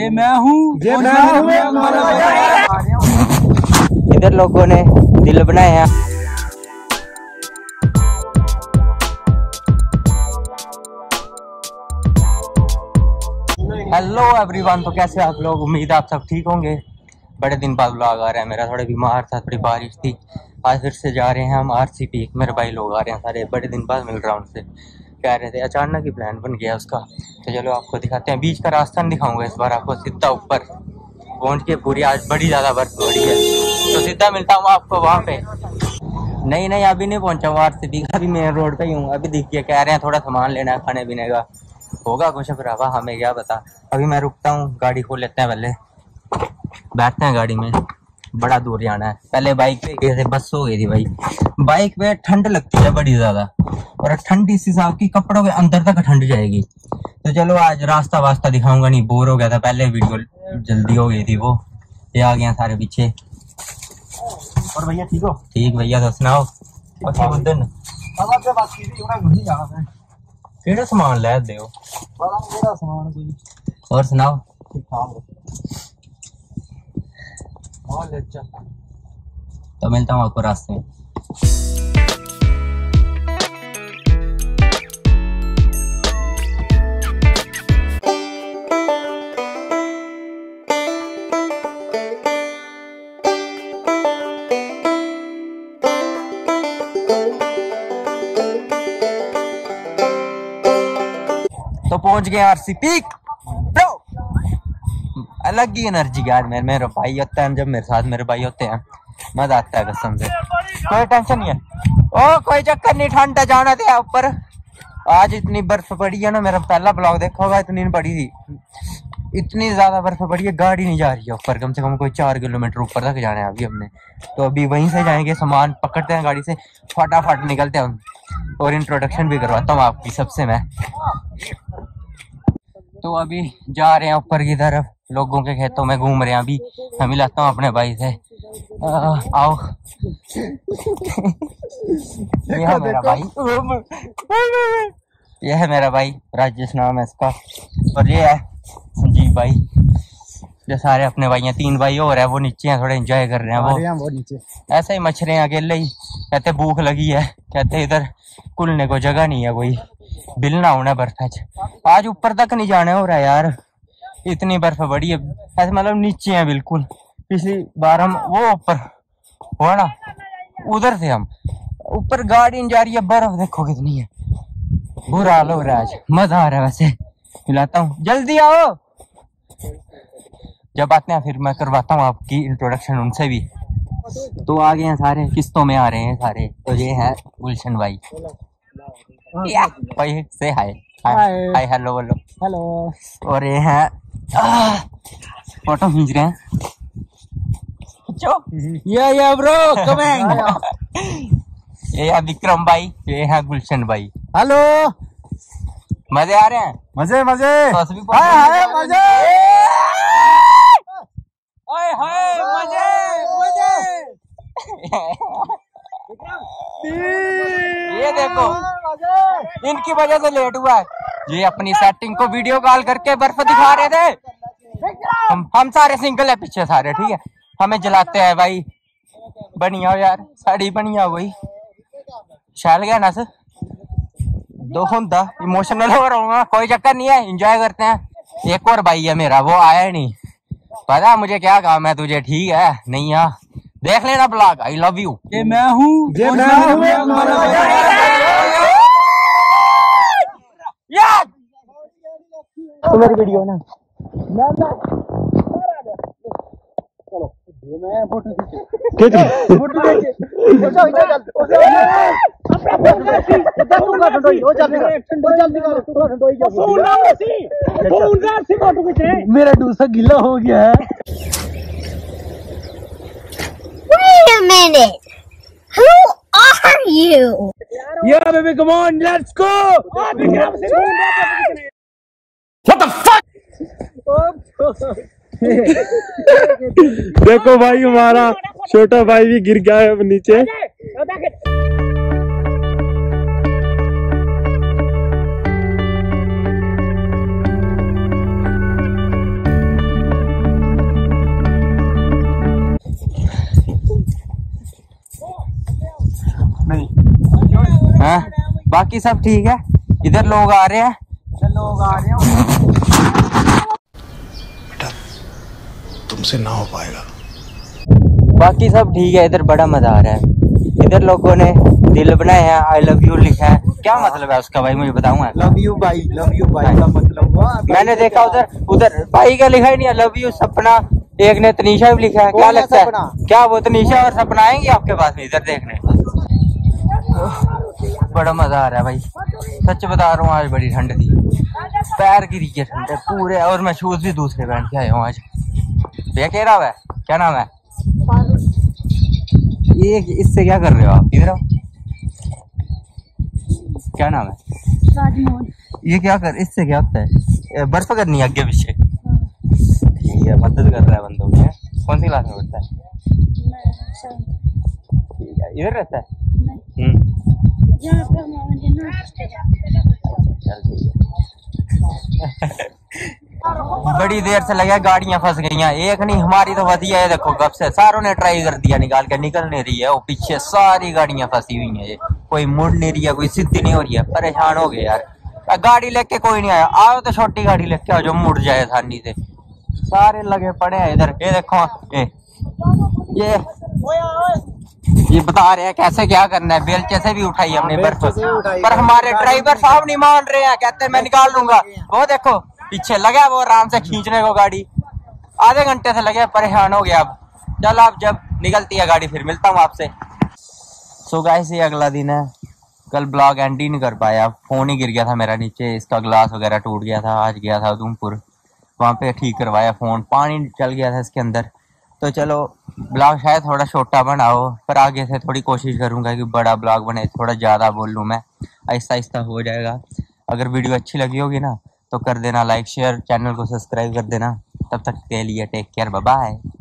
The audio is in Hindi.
ये मैं हूँ। इधर लोगों ने दिल बनाए हैं। हेलो एवरीवन, तो कैसे आप लोग? उम्मीद आप सब ठीक होंगे। बड़े दिन बाद व्लॉग आ रहा है मेरा। थोड़ा बीमार था, थोड़ी बारिश थी। आज फिर से जा रहे हैं हम RCPeak। मेरे भाई लोग आ रहे हैं सारे, बड़े दिन बाद मिल रहा है उनसे। कह रहे थे अचानक ही प्लान बन गया उसका, तो चलो आपको दिखाते हैं। बीच का रास्ता नहीं दिखाऊंगा इस बार आपको, सीधा ऊपर पहुंच के। पूरी आज बड़ी ज़्यादा बर्फ हो रही है, तो सीधा मिलता हूँ आपको वहाँ पे। नहीं अभी नहीं पहुँचा हूँ RCPeak, अभी मेन रोड पे ही हूँ। अभी देखिए कह रहे हैं थोड़ा सामान लेना है, खाने पीने का होगा कुछ भरावा, हमें क्या पता। अभी मैं रुकता हूँ, गाड़ी खोल लेते हैं, पहले बैठते हैं गाड़ी में। बड़ा दूर जाना है। पहले बाइक पे गए थे, बस हो गई थी भाई। बाइक पे ठंड लगती है बड़ी ज़्यादा, और ठंड इस हिसाब की कपड़ों के अंदर तक ठंड जाएगी। तो चलो आज रास्ता वास्ता दिखाऊंगा नहीं, बोर हो गया था पहले। वीडियो जल्दी हो गई थी, वो ये आ गया सारे पीछे। और भैया ठीक हो? ठीक भैया, तो सुनाओ। केड़ा समान लै दे और सुनाओ। तो मिलता हूँ आपको रास्ते में। तो पहुंच गए RCPeak। अलग ही एनर्जी यार मेरे भाई होता है, जब मेरे साथ मेरे भाई होते हैं मजा आता है कसम से। कोई टेंशन नहीं है, ओ कोई चक्कर नहीं। ठंडा जाना था ऊपर। आज इतनी बर्फ पड़ी है ना, मेरा पहला ब्लॉग देखा होगा, इतनी नहीं पड़ी थी। इतनी ज्यादा बर्फ पड़ी है, गाड़ी नहीं जा रही है ऊपर। कम से कम कोई 4 किलोमीटर ऊपर तक जाना है अभी हमने। तो अभी वहीं से जाएंगे, सामान पकड़ते हैं गाड़ी से, फटाफट निकलते हैं। और इंट्रोडक्शन भी करवाता हूँ आपकी सबसे मैं। तो अभी जा रहे हैं ऊपर की तरफ, लोगों के खेतों में घूम रहे हैं अभी। मैं मिलाता हूँ अपने भाई से, आओ। यह है मेरा भाई, यह है मेरा भाई, राजेश नाम है इसका। और ये है संजीव भाई। जो सारे अपने भाई हैं, 3 भाई और है, वो नीचे हैं, थोड़ा एंजॉय कर रहे हैं। वो नीचे ऐसे ही मछरे हैं अकेले ही। कहते भूख लगी है, कहते इधर कुलने को जगह नहीं है कोई, बिलना होना बर्फ। आज ऊपर तक नहीं जाने हो रहा यार, इतनी बर्फ बड़ी है। ऐसे मतलब नीचे हैं बिल्कुल। पिछली बार हम वो ऊपर हुआ ना, उधर से हम ऊपर, गाड़ी जा रही है, बर्फ देखो कितनी है। बुरा हाल हो रहा है आज, मजा आ रहा है। वैसे मिलाता हूँ, जल्दी आओ। जब आते हैं फिर मैं करवाता हूँ आपकी इंट्रोडक्शन उनसे भी। तो आ गए हैं सारे, किस्तों में आ रहे हैं सारे। तो ये है गुलशन भाई, भाई से हाय हाय हेलो हेलो। और ये है फोटो खींच रहे हैं, ये ब्रो कम हैंग। ये है विक्रम भाई, ये है गुलशन भाई। हेलो, मजे आ रहे हैं? मजे मजे मजे मजे ये देखो, इनकी वजह से लेट हुआ है। ये अपनी सेटिंग को वीडियो कॉल करके बर्फ दिखा रहे थे। हम सारे सिंगल है पीछे सारे, ठीक है। हमें जलाते हैं भाई। बनिया हो यार, साड़ी बनिया हो गई। शैल गया ना सर, दो होंदा इमोशनल हो रहा हूँ, कोई चक्कर नहीं है, एंजॉय करते हैं। एक और भाई है मेरा, वो आया नहीं, पता मुझे क्या काम है तुझे, ठीक है। नहीं आ, देख लेना ब्लॉग। I love you. ये मैं हूँ, तुम्हारी वीडियो ना मेरा दूसरा गीला हो गया है। Wait a minute, who are you? Yeah baby, come on, let's go. What the fuck? देखो भाई, हमारा छोटा भाई भी गिर गया है नीचे। बाकी सब ठीक है। इधर लोग आ रहे हैं, इधर लोग आ रहे हैं। बेटा तुमसे ना हो पाएगा। बाकी सब ठीक है, इधर बड़ा मजा आ रहा है। इधर लोगों ने दिल बनाए हैं, आई लव यू लिखा है। क्या मतलब है उसका भाई, मुझे बताऊंगा। लव यू भाई, लव यू भाई का मतलब हुआ। मैंने देखा उधर उधर भाई का लिखा ही नहीं है, लव यू सपना। एक ने तनीषा भी लिखा है। क्या लगता है क्या वो तनीषा और सपना आएंगी आपके पास में इधर देखने? बड़ा मजा आ रहा है भाई, सच बता रहा हूँ। आज बड़ी ठंड थी, पैर गिरी के ठंड पूरे, और मैं शूज भी दूसरे पहन के आया हूँ आज। भैया कह रहा है क्या नाम है ये, इससे क्या कर रहे हो आप? इधर आओ। क्या नाम है ये, क्या कर, इससे क्या होता है? बर्फ करनी आगे पीछे। ठीक है, मदद कर रहा है बंदों में। कौन सी क्लास में पढ़ता है? ठीक है, इधर रहता है। बड़ी देर से लगा, गाड़ियां फंस गई हैं। एक नहीं, हमारी तो फंसी है। देखो कब से सारों ने ट्राई कर दिया निकाल के, निकल नहीं रही है। वो पीछे सारी गाड़ियां फंसी हुई हैं, ये कोई मुड़ नहीं रही है, कोई सीधी नहीं हो रही है। परेशान हो गए यार। गाड़ी लेके कोई नहीं आया। आओ तो छोटी गाड़ी लेके आओ जो मुड़ जाए आसानी से। सारे लगे पड़े हैं इधर। ये देखो ये बता रहे हैं कैसे क्या करना है। बेलचे से भी उठाई हमने बर्फ, पर हमारे ड्राइवर साहब नहीं मान रहे हैं। कहते हैं मैं निकाल लूंगा। वो देखो पीछे लगा, वो आराम से खींचने को गाड़ी। आधे घंटे से लगे, परेशान हो गया। अब चल, आप जब निकलती है गाड़ी फिर मिलता हूँ आपसे। सो गाइस, ये अगला दिन है। कल ब्लॉग एंड ही नहीं कर पाया, फोन ही गिर गया था मेरा नीचे, इसका ग्लास वगैरह टूट गया था। आज गया था उधमपुर, वहाँ पे ठीक करवाया फोन, पानी चल गया था इसके अंदर। तो चलो ब्लॉग शायद थोड़ा छोटा बनाओ, पर आगे से थोड़ी कोशिश करूँगा कि बड़ा ब्लॉग बने, थोड़ा ज़्यादा बोल लूँ मैं। आहिस्ता आहिस्ता हो जाएगा। अगर वीडियो अच्छी लगी होगी ना तो कर देना लाइक शेयर, चैनल को सब्सक्राइब कर देना। तब तक के लिए टेक केयर, बाय बाय।